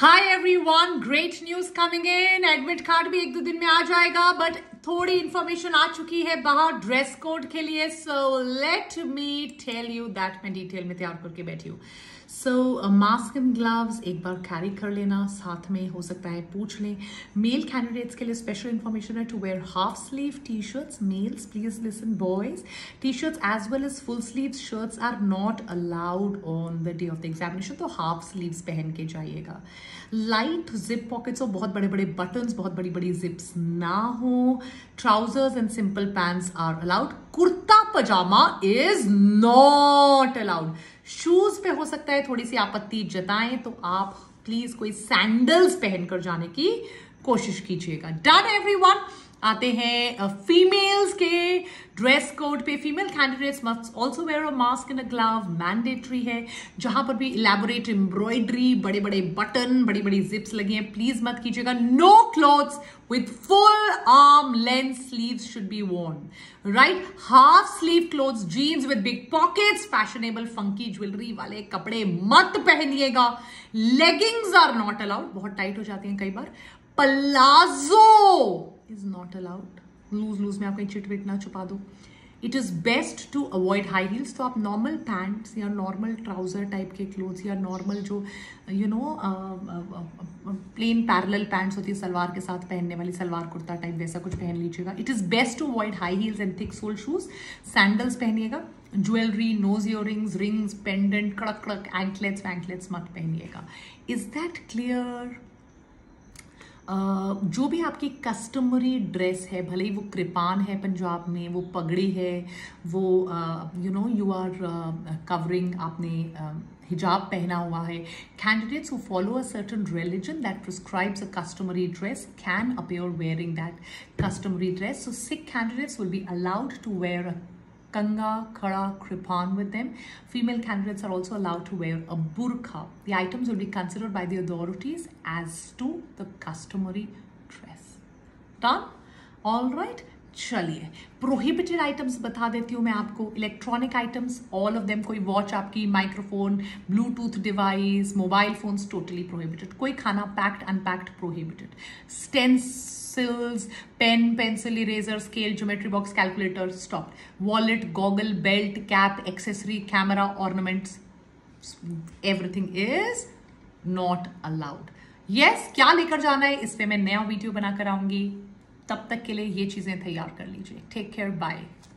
Hi everyone, great news coming in. Admit card भी एक दो दिन में आ जाएगा, बट थोड़ी इंफॉर्मेशन आ चुकी है बाहर ड्रेस कोड के लिए। So let me tell you that मैं डिटेल में तैयार करके बैठी हूँ। सो मास्क एंड ग्लव्स एक बार कैरी कर लेना, साथ में हो सकता है पूछ लें। मेल कैंडिडेट्स के लिए स्पेशल इन्फॉर्मेशन है to wear half sleeve T shirts. Males please listen boys, T shirts as well as full sleeve shirts are not allowed on the day of the examination, तो half sleeves पहन के जाइएगा। Light zip pockets और बहुत बड़े बड़े buttons, बहुत बड़ी बड़ी जिप्स ना हो। Trousers and simple pants are allowed. Kurta pyjama is not allowed. Shoes पे हो सकता है थोड़ी सी आपत्ति जताएं, तो आप प्लीज कोई सैंडल्स पहनकर जाने की कोशिश कीजिएगा। Done everyone. आते हैं फीमेल्स के ड्रेस कोड पे। Female candidates must also wear a mask and a glove, mandatory है। जहां पर भी इलेबोरेट एम्ब्रॉयडरी, बड़े बड़े बटन, बड़ी बड़ी जिप्स लगी हैं, प्लीज मत कीजिएगा। No clothes with full arm length sleeves should be worn, right. Half sleeve clothes, jeans with big pockets, fashionable funky jewellery वाले कपड़े मत पहनिएगा। लेगिंग्स आर नॉट अलाउड, बहुत टाइट हो जाती हैं कई बार। Palazzo is not allowed, loose में आप कहीं चिट विट ना छुपा दो। It is best to avoid high heels, तो आप नॉर्मल पैंट्स या नॉर्मल ट्राउजर टाइप के क्लोथ्स या नॉर्मल जो you know plain parallel pants होती है सलवार के साथ पहनने वाली, सलवार कुर्ता टाइप, वैसा कुछ पहन लीजिएगा। It is best to avoid high heels and thick sole shoes. Sandals पहनिएगा। Jewellery, nose earrings, rings, pendant, कड़क कड़क एंकलेट्स वैंकलेट्स मत पहनिएगा। Is that clear? जो भी आपकी कस्टमरी ड्रेस है, भले ही वो कृपान है पंजाब में, वो पगड़ी है, वो you know you are covering, आपने हिजाब पहना हुआ है। Candidates who follow a certain religion that prescribes a customary dress can appear wearing that customary dress. So Sikh candidates will be allowed to wear kanga, khada, kripan with them. Female candidates are also allowed to wear a burqa. The items will be considered by the authorities as to the customary dress. Done? All right. चलिए prohibited items बता देती हूँ मैं आपको। Electronic items all of them, कोई watch आपकी, microphone, Bluetooth device, mobile phones totally prohibited. कोई खाना packed unpacked prohibited. Stencils, pen, pencil, eraser, scale, geometry box, calculator stop. Wallet, goggle, belt, cap, accessory, camera, ornaments, everything is not allowed. Yes, क्या लेकर जाना है इस पर मैं नया वीडियो बनाकर आऊंगी। तब तक के लिए ये चीज़ें तैयार कर लीजिए। Take care, bye.